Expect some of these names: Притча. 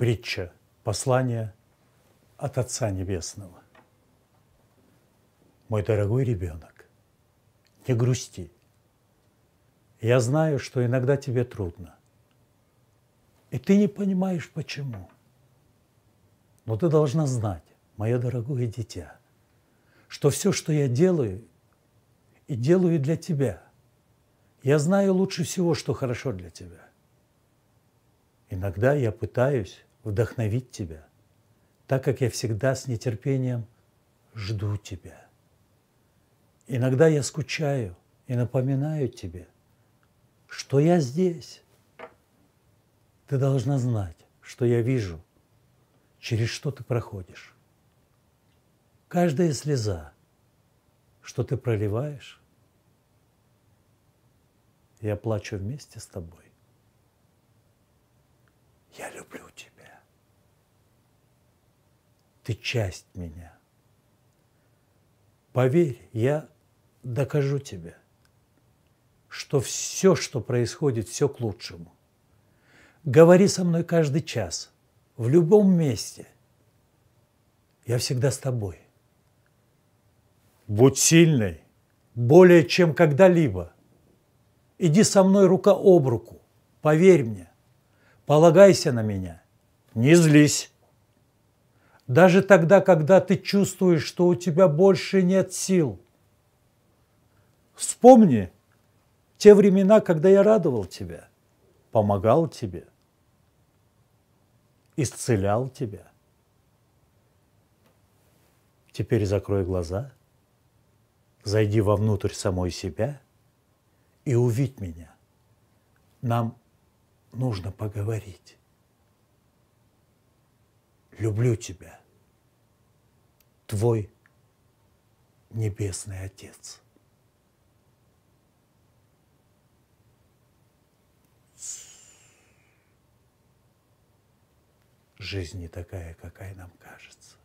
Притча. Послание от Отца Небесного. Мой дорогой ребенок, не грусти. Я знаю, что иногда тебе трудно. И ты не понимаешь, почему. Но ты должна знать, мое дорогое дитя, что все, что я делаю, и делаю для тебя. Я знаю лучше всего, что хорошо для тебя. Иногда я пытаюсь вдохновить тебя, так как я всегда с нетерпением жду тебя. Иногда я скучаю и напоминаю тебе, что я здесь. Ты должна знать, что я вижу, через что ты проходишь. Каждая слеза, что ты проливаешь, я плачу вместе с тобой. Я люблю тебя. Ты часть меня. Поверь, я докажу тебе, что все, что происходит, все к лучшему. Говори со мной каждый час, в любом месте. Я всегда с тобой. Будь сильной, более чем когда-либо. Иди со мной рука об руку, поверь мне, полагайся на меня, не злись. Даже тогда, когда ты чувствуешь, что у тебя больше нет сил. Вспомни те времена, когда я радовал тебя, помогал тебе, исцелял тебя. Теперь закрой глаза, зайди вовнутрь самой себя и увидь меня. Нам нужно поговорить. Люблю тебя, твой Небесный Отец. Жизнь не такая, какая нам кажется.